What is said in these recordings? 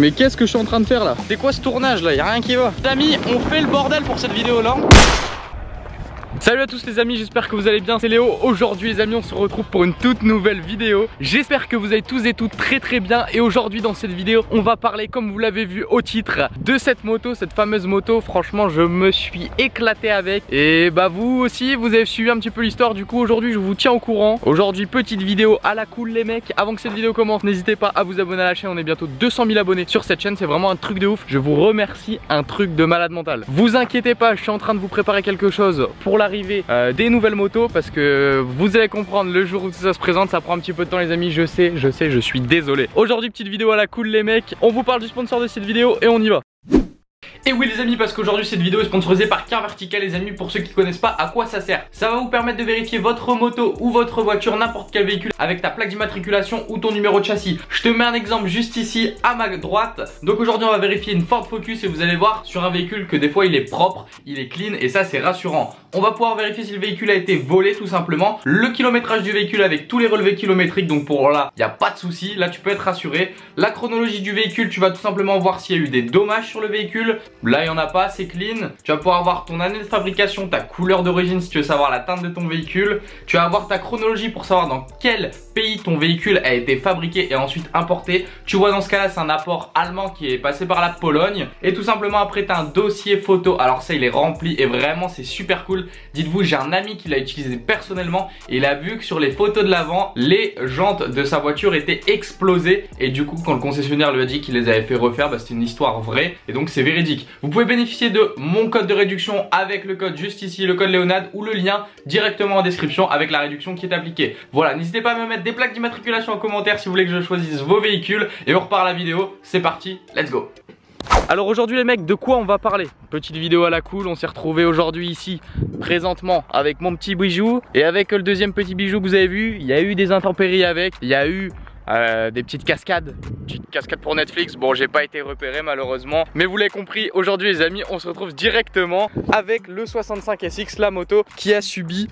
Mais qu'est-ce que je suis en train de faire là? C'est quoi ce tournage là? Y'a rien qui va. Les amis, on fait le bordel pour cette vidéo là. Salut à tous les amis, j'espère que vous allez bien, c'est Léo. Aujourd'hui les amis, on se retrouve pour une toute nouvelle vidéo. J'espère que vous allez tous et toutes très très bien. Et aujourd'hui dans cette vidéo, on va parler, comme vous l'avez vu au titre, de cette moto, cette fameuse moto. Franchement, je me suis éclaté avec. Et bah vous aussi, vous avez suivi un petit peu l'histoire. Du coup aujourd'hui, je vous tiens au courant. Aujourd'hui, petite vidéo à la cool les mecs. Avant que cette vidéo commence, n'hésitez pas à vous abonner à la chaîne. On est bientôt 200 000 abonnés sur cette chaîne, c'est vraiment un truc de ouf. Je vous remercie, un truc de malade mental. Vous inquiétez pas, je suis en train de vous préparer quelque chose pour la des nouvelles motos, parce que vous allez comprendre, le jour où ça se présente, ça prend un petit peu de temps les amis, je sais, je suis désolé. Aujourd'hui petite vidéo à la cool les mecs, on vous parle du sponsor de cette vidéo et on y va. Et oui les amis, parce qu'aujourd'hui cette vidéo est sponsorisée par Car Vertical les amis. Pour ceux qui connaissent pas, à quoi ça sert? Ça va vous permettre de vérifier votre moto ou votre voiture, n'importe quel véhicule, avec ta plaque d'immatriculation ou ton numéro de châssis. Je te mets un exemple juste ici à ma droite. Donc aujourd'hui on va vérifier une Ford Focus et vous allez voir sur un véhicule que des fois il est propre, il est clean et ça c'est rassurant. On va pouvoir vérifier si le véhicule a été volé tout simplement, le kilométrage du véhicule avec tous les relevés kilométriques. Donc pour là, il n'y a pas de souci, là tu peux être rassuré. La chronologie du véhicule, tu vas tout simplement voir s'il y a eu des dommages sur le véhicule. Là il n'y en a pas, c'est clean. Tu vas pouvoir voir ton année de fabrication, ta couleur d'origine si tu veux savoir la teinte de ton véhicule. Tu vas avoir ta chronologie pour savoir dans quel pays ton véhicule a été fabriqué et ensuite importé. Tu vois dans ce cas là c'est un apport allemand qui est passé par la Pologne. Et tout simplement après tu as un dossier photo. Alors ça il est rempli et vraiment c'est super cool. Dites-vous, j'ai un ami qui l'a utilisé personnellement et il a vu que sur les photos de l'avant, les jantes de sa voiture étaient explosées. Et du coup quand le concessionnaire lui a dit qu'il les avait fait refaire, bah, c'était une histoire vraie et donc c'est véridique. Vous pouvez bénéficier de mon code de réduction avec le code juste ici, le code Léonade, ou le lien directement en description avec la réduction qui est appliquée. Voilà, n'hésitez pas à me mettre des plaques d'immatriculation en commentaire si vous voulez que je choisisse vos véhicules. Et on repart la vidéo, c'est parti, let's go. Alors aujourd'hui les mecs, de quoi on va parler? Petite vidéo à la cool, on s'est retrouvé aujourd'hui ici présentement avec mon petit bijou. Et avec le deuxième petit bijou que vous avez vu, il y a eu des intempéries avec, il y a eu... des petites cascades, pour Netflix. Bon, j'ai pas été repéré malheureusement, mais vous l'avez compris, aujourd'hui les amis, on se retrouve directement avec le 65sx, la moto qui a subi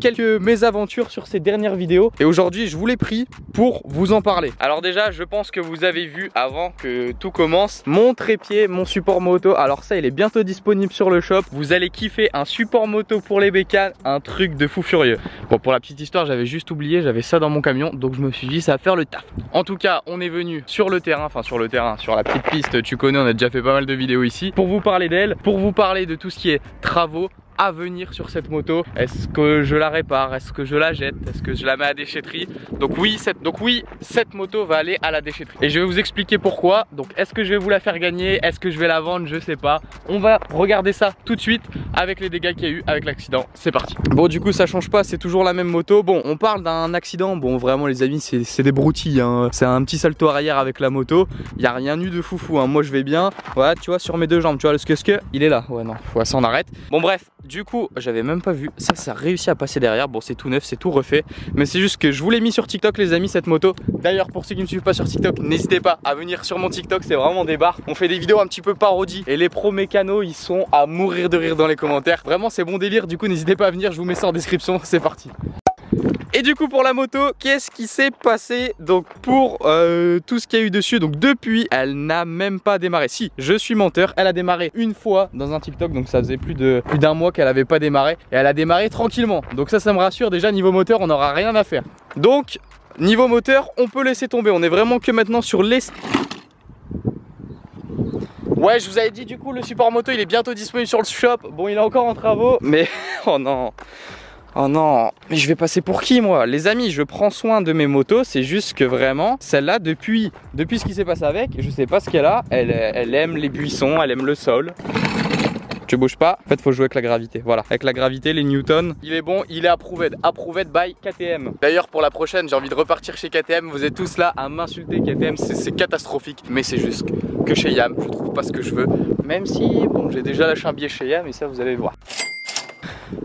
quelques mésaventures sur ces dernières vidéos. Et aujourd'hui je vous l'ai pris pour vous en parler. Alors déjà, je pense que vous avez vu avant que tout commence, mon trépied, mon support moto. Alors ça, il est bientôt disponible sur le shop. Vous allez kiffer, un support moto pour les bécanes, un truc de fou furieux. Bon, pour la petite histoire, j'avais juste oublié, j'avais ça dans mon camion, donc je me suis dit ça va faire le taf. En tout cas, on est venu sur le terrain, sur la petite piste, tu connais, on a déjà fait pas mal de vidéos ici, pour vous parler d'elle, pour vous parler de tout ce qui est travaux à venir sur cette moto. Est-ce que je la répare? Est-ce que je la jette? Est-ce que je la mets à déchetterie? Donc oui, cette moto va aller à la déchetterie. Et je vais vous expliquer pourquoi. Donc est-ce que je vais vous la faire gagner? Est-ce que je vais la vendre? Je sais pas. On va regarder ça tout de suite avec les dégâts qu'il y a eu avec l'accident. C'est parti. Bon, du coup ça change pas, c'est toujours la même moto. Bon, on parle d'un accident. Bon, vraiment les amis, c'est des broutilles hein. C'est un petit salto arrière avec la moto. Il n'y a rien eu de foufou hein. Moi je vais bien. Voilà, tu vois sur mes deux jambes, tu vois le skeske, il est là. Ouais non, faut ça, on arrête. Bon bref. Du coup, j'avais même pas vu, ça a réussi à passer derrière. Bon, c'est tout neuf, c'est tout refait, mais c'est juste que je vous l'ai mis sur TikTok les amis, cette moto. D'ailleurs, pour ceux qui ne me suivent pas sur TikTok, n'hésitez pas à venir sur mon TikTok, c'est vraiment des barres. On fait des vidéos un petit peu parodies et les pros mécanos, ils sont à mourir de rire dans les commentaires. Vraiment, c'est bon délire, du coup n'hésitez pas à venir, je vous mets ça en description, c'est parti. Et du coup pour la moto, qu'est-ce qui s'est passé? Donc pour tout ce qu'il y a eu dessus, donc depuis elle n'a même pas démarré. Si, je suis menteur, elle a démarré une fois dans un TikTok, donc ça faisait plus d'un mois qu'elle n'avait pas démarré. Et elle a démarré tranquillement, donc ça me rassure déjà. Niveau moteur on n'aura rien à faire. Donc niveau moteur on peut laisser tomber, on est vraiment que maintenant sur les... Ouais, je vous avais dit, du coup le support moto il est bientôt disponible sur le shop. Bon, il est encore en travaux, mais oh non. Oh non, mais je vais passer pour qui moi? Les amis, je prends soin de mes motos, c'est juste que vraiment, celle-là, depuis ce qui s'est passé avec, je sais pas ce qu'elle a, elle aime les buissons, elle aime le sol. Tu bouges pas, en fait faut jouer avec la gravité, voilà, avec la gravité, les newtons. Il est bon, il est approved by KTM. D'ailleurs pour la prochaine, j'ai envie de repartir chez KTM, vous êtes tous là à m'insulter, KTM c'est catastrophique, mais c'est juste que chez Yam, je trouve pas ce que je veux, même si, bon, j'ai déjà lâché un billet chez Yam et ça vous allez voir.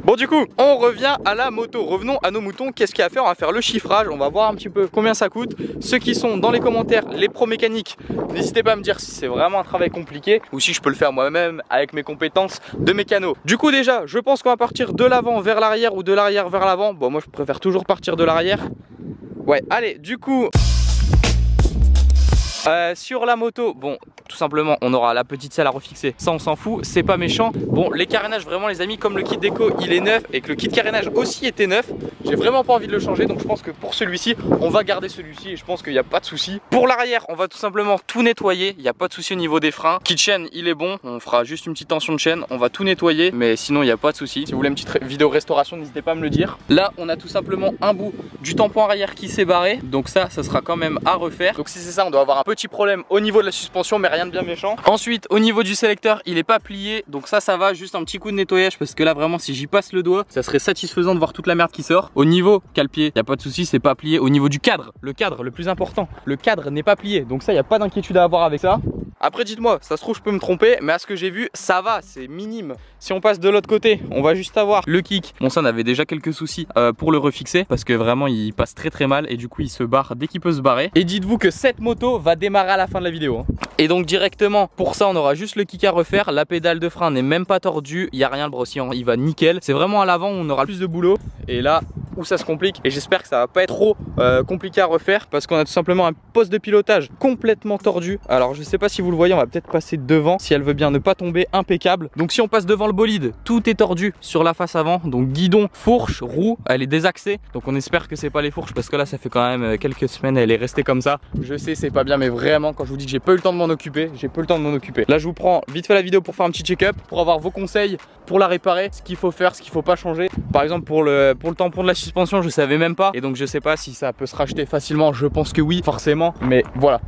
Bon, du coup on revient à la moto, revenons à nos moutons. Qu'est-ce qu'il y a à faire? On va faire le chiffrage, on va voir un petit peu combien ça coûte. Ceux qui sont dans les commentaires, les pros mécaniques, n'hésitez pas à me dire si c'est vraiment un travail compliqué ou si je peux le faire moi-même avec mes compétences de mécano. Du coup déjà je pense qu'on va partir de l'avant vers l'arrière ou de l'arrière vers l'avant. Bon, moi je préfère toujours partir de l'arrière. Ouais, allez, du coup Sur la moto, bon, tout simplement, on aura la petite selle à refixer. Ça, on s'en fout, c'est pas méchant. Bon, les carénages, vraiment, les amis, comme le kit déco, il est neuf et que le kit carénage aussi était neuf, j'ai vraiment pas envie de le changer. Donc, je pense que pour celui-ci, on va garder celui-ci et je pense qu'il n'y a pas de souci. Pour l'arrière, on va tout simplement tout nettoyer. Il n'y a pas de souci au niveau des freins. Kit chaîne, il est bon. On fera juste une petite tension de chaîne. On va tout nettoyer, mais sinon, il n'y a pas de souci. Si vous voulez une petite vidéo restauration, n'hésitez pas à me le dire. Là, on a tout simplement un bout du tampon arrière qui s'est barré. Donc, ça sera quand même à refaire. Donc, si c'est ça, on doit avoir un petit problème au niveau de la suspension, mais rien de bien méchant. Ensuite, au niveau du sélecteur, il est pas plié. Donc, ça va. Juste un petit coup de nettoyage parce que là, vraiment, si j'y passe le doigt, ça serait satisfaisant de voir toute la merde qui sort. Au niveau cale-pied, il n'y a pas de souci, c'est pas plié. Au niveau du cadre, le plus important, le cadre n'est pas plié. Donc, ça, il n'y a pas d'inquiétude à avoir avec ça. Après, dites-moi, ça se trouve, je peux me tromper, mais à ce que j'ai vu, ça va, c'est minime. Si on passe de l'autre côté, on va juste avoir le kick. Bon, ça, on avait déjà quelques soucis pour le refixer parce que vraiment, il passe très très mal et du coup, il se barre dès qu'il peut se barrer. Et dites-vous que cette moto va démarrer à la fin de la vidéo. Et donc, directement, pour ça, on aura juste le kick à refaire. La pédale de frein n'est même pas tordue, il n'y a rien, le brossier, il va nickel. C'est vraiment à l'avant où on aura plus de boulot. Et là, où ça se complique, et j'espère que ça va pas être trop compliqué à refaire parce qu'on a tout simplement un poste de pilotage complètement tordu. Alors je sais pas si vous le voyez, on va peut-être passer devant si elle veut bien ne pas tomber, impeccable. Donc si on passe devant le bolide, tout est tordu sur la face avant, donc guidon, fourche, roue, elle est désaxée, donc on espère que c'est pas les fourches parce que là ça fait quand même quelques semaines elle est restée comme ça. Je sais, c'est pas bien, mais vraiment quand je vous dis que j'ai pas eu le temps de m'en occuper, j'ai pas eu le temps de m'en occuper. Là je vous prends vite fait la vidéo pour faire un petit check-up, pour avoir vos conseils pour la réparer, ce qu'il faut faire, ce qu'il faut pas changer. Par exemple pour le tampon de la suspension, je savais même pas, et donc je sais pas si ça peut se racheter facilement. Je pense que oui, forcément, mais voilà,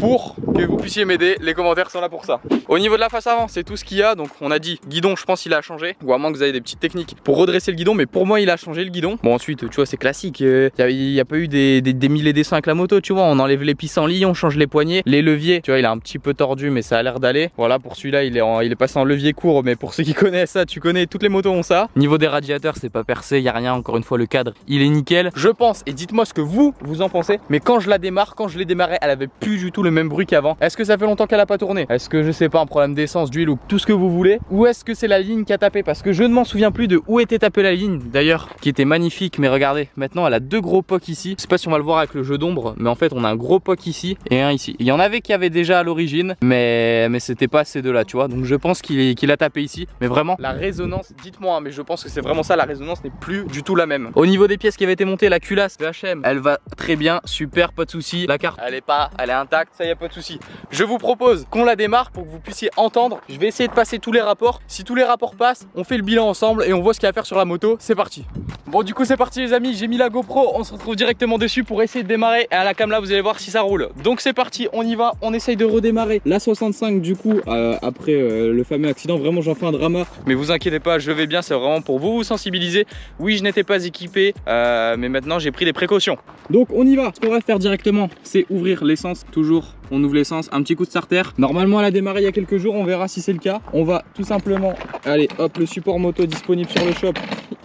pour que vous puissiez m'aider, les commentaires sont là pour ça. Au niveau de la face avant, c'est tout ce qu'il y a. Donc on a dit guidon, je pense qu'il a changé, ou à moins que vous avez des petites techniques pour redresser le guidon, mais pour moi il a changé le guidon. Bon, ensuite, tu vois, c'est classique, il n'y a pas eu des mille et des cents avec la moto, tu vois. On enlève les pissenlits, on change les poignées, les leviers, tu vois, il a un petit peu tordu, mais ça a l'air d'aller. Voilà, pour celui-là il est passé en levier court, mais pour ceux qui connaissent ça, tu connais, toutes les motos ont ça. Niveau des radiateurs, c'est pas percé, il n'y a rien, encore une fois le cadre il est nickel, je pense. Et dites moi ce que vous en pensez, mais quand je la démarre, quand je l'ai démarré, elle avait plus du tout le même bruit qu'avant. Est-ce que ça fait longtemps qu'elle a pas tourné? Est-ce que, je sais pas, un problème d'essence, d'huile ou tout ce que vous voulez? Ou est-ce que c'est la ligne qui a tapé? Parce que je ne m'en souviens plus de où était tapée la ligne d'ailleurs, qui était magnifique, mais regardez, maintenant elle a deux gros pocs ici. Je sais pas si on va le voir avec le jeu d'ombre, mais en fait on a un gros poc ici et un ici. Il y en avait qui avaient déjà à l'origine, mais c'était pas ces deux là, tu vois. Donc je pense qu'il a tapé ici, mais vraiment la résonance, dites-moi, hein, mais je pense que c'est vraiment ça, la résonance n'est plus du tout la même. Au niveau des pièces qui avaient été montées, la culasse de HM, elle va très bien, super, pas de souci. La carte, elle est intacte, ça y a pas de souci. Je vous propose qu'on la démarre pour que vous puissiez entendre. Je vais essayer de passer tous les rapports. Si tous les rapports passent, on fait le bilan ensemble et on voit ce qu'il y a à faire sur la moto. C'est parti. Bon, du coup c'est parti les amis, j'ai mis la GoPro, on se retrouve directement dessus pour essayer de démarrer. Et à la cam là, vous allez voir si ça roule. Donc c'est parti, on y va, on essaye de redémarrer la 65 du coup après le fameux accident. Vraiment j'en fais un drama, mais vous inquiétez pas, je vais bien, c'est vraiment pour vous sensibiliser. Oui, je n'étais pas équipé, mais maintenant j'ai pris des précautions. Donc on y va, ce qu'on va faire directement, c'est ouvrir l'essence. Toujours on ouvre l'essence, un petit coup de starter. Normalement elle a démarré il y a quelques jours, on verra si c'est le cas. On va tout simplement, allez hop, le support moto disponible sur le shop,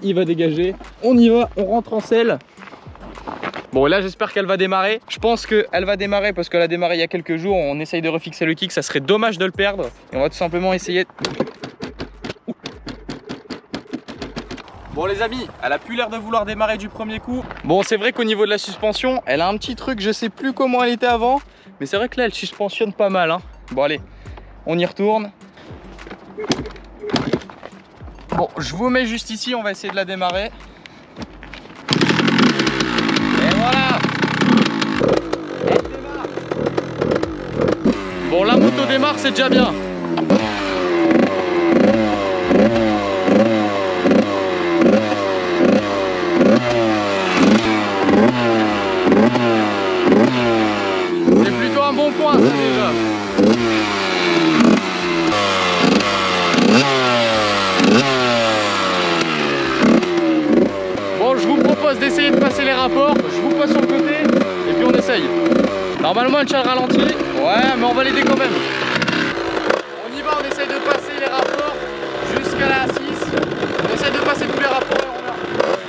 il va dégager. On y va, on rentre en selle. Bon, là j'espère qu'elle va démarrer. Je pense qu'elle va démarrer parce qu'elle a démarré il y a quelques jours. On essaye de refixer le kick, ça serait dommage de le perdre. Et on va tout simplement essayer. Bon les amis, elle a plus l'air de vouloir démarrer du premier coup. Bon, c'est vrai qu'au niveau de la suspension, elle a un petit truc, je sais plus comment elle était avant, mais c'est vrai que là elle suspensionne pas mal, hein. Bon allez, on y retourne. Bon, je vous mets juste ici, on va essayer de la démarrer. Et voilà, elle démarre. Bon, la moto démarre, c'est déjà bien. D'essayer de passer les rapports, je vous passe sur le côté et puis on essaye. Normalement elle tient le ralenti, ouais, mais on va l'aider quand même. On y va, on essaye de passer les rapports jusqu'à la 6. On essaye de passer tous les rapports et on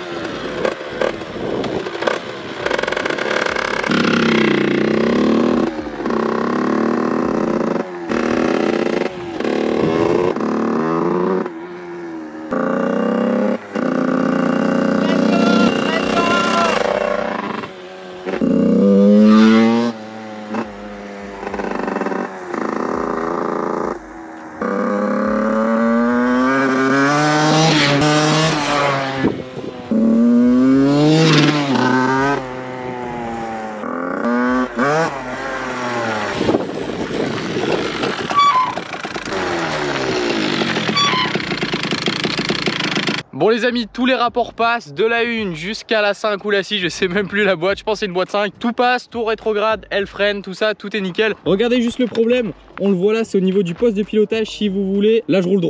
les amis, tous les rapports passent, de la 1 jusqu'à la 5 ou la 6, je sais même plus la boîte, je pense c'est une boîte 5. Tout passe, tout rétrograde, elle freine, tout ça, tout est nickel. Regardez juste le problème, on le voit là, c'est au niveau du poste de pilotage si vous voulez. Là je roule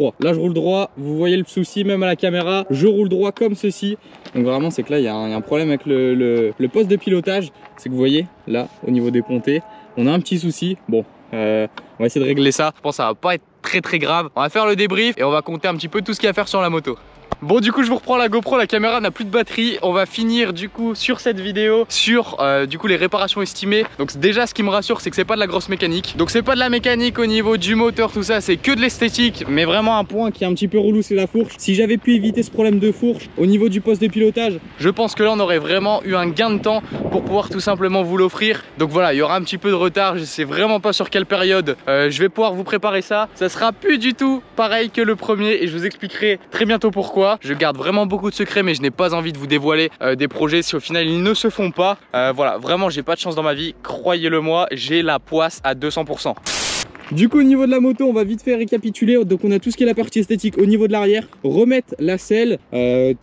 droit, vous voyez le souci même à la caméra, je roule droit comme ceci. Donc vraiment c'est que là il y a un problème avec le poste de pilotage, c'est que vous voyez là au niveau des pontées, on a un petit souci. Bon, on va essayer de régler ça, je pense que ça va pas être très grave. On va faire le débrief et on va compter un petit peu tout ce qu'il y a à faire sur la moto. Bon, du coup je vous reprends la GoPro, la caméra n'a plus de batterie. On va finir du coup sur cette vidéo sur du coup les réparations estimées. Donc déjà ce qui me rassure c'est que c'est pas de la grosse mécanique. Donc c'est pas de la mécanique au niveau du moteur, tout ça, c'est que de l'esthétique. Mais vraiment un point qui est un petit peu relou c'est la fourche. Si j'avais pu éviter ce problème de fourche au niveau du poste de pilotage, je pense que là on aurait vraiment eu un gain de temps pour pouvoir tout simplement vous l'offrir. Donc voilà, il y aura un petit peu de retard, je sais vraiment pas sur quelle période je vais pouvoir vous préparer ça. Ça sera plus du tout pareil que le premier et je vous expliquerai très bientôt pourquoi. Je garde vraiment beaucoup de secrets mais je n'ai pas envie de vous dévoiler des projets si au final ils ne se font pas. Voilà, vraiment j'ai pas de chance dans ma vie, croyez-le moi, j'ai la poisse à 200%. Du coup au niveau de la moto on va vite fait récapituler. Donc on a tout ce qui est la partie esthétique au niveau de l'arrière, remettre la selle,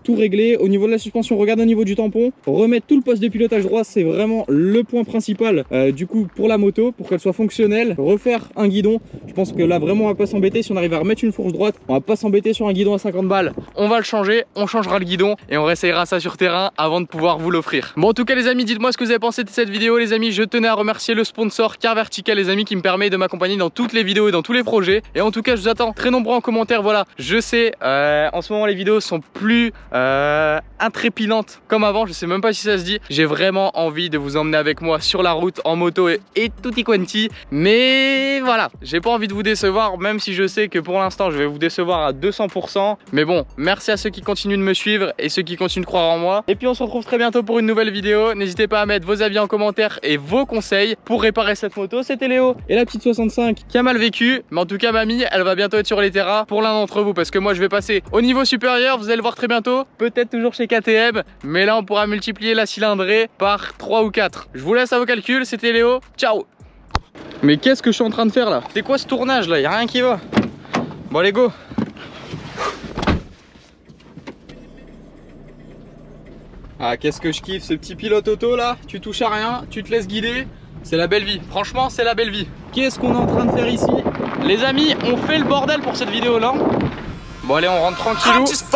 tout régler au niveau de la suspension, regarde au niveau du tampon, remettre tout le poste de pilotage droit, c'est vraiment le point principal du coup pour la moto, pour qu'elle soit fonctionnelle, refaire un guidon. Je pense que là vraiment on va pas s'embêter, si on arrive à remettre une fourche droite, on va pas s'embêter sur un guidon à 50 balles, on va le changer, on changera le guidon et on réessayera ça sur terrain avant de pouvoir vous l'offrir. Bon en tout cas les amis, dites moi ce que vous avez pensé de cette vidéo les amis, je tenais à remercier le sponsor Car Vertical les amis qui me permet de m'accompagner dans toutes les vidéos et dans tous les projets. Et en tout cas je vous attends très nombreux en commentaire. Voilà, je sais en ce moment les vidéos sont plus intrépilantes comme avant, je sais même pas si ça se dit. J'ai vraiment envie de vous emmener avec moi sur la route en moto et tutti quanti, mais voilà, j'ai pas envie de vous décevoir, même si je sais que pour l'instant je vais vous décevoir à 200%. Mais bon, merci à ceux qui continuent de me suivre et ceux qui continuent de croire en moi, et puis on se retrouve très bientôt pour une nouvelle vidéo. N'hésitez pas à mettre vos avis en commentaire et vos conseils pour réparer cette moto. C'était Léo et la petite 65 qui a mal vécu, mais en tout cas mamie elle va bientôt être sur les terrains pour l'un d'entre vous, parce que moi je vais passer au niveau supérieur, vous allez le voir très bientôt, peut-être toujours chez KTM, mais là on pourra multiplier la cylindrée par 3 ou 4. Je vous laisse à vos calculs, c'était Léo, ciao. Mais qu'est-ce que je suis en train de faire là? C'est quoi ce tournage là? Y'a rien qui va. Bon allez go. Ah qu'est-ce que je kiffe ce petit pilote auto là, tu touches à rien, tu te laisses guider. C'est la belle vie, franchement c'est la belle vie. Qu'est-ce qu'on est en train de faire ici? Les amis, on fait le bordel pour cette vidéo là. Bon allez, on rentre tranquillou.